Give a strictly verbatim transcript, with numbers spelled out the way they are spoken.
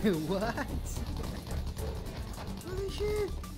What? Holy shit!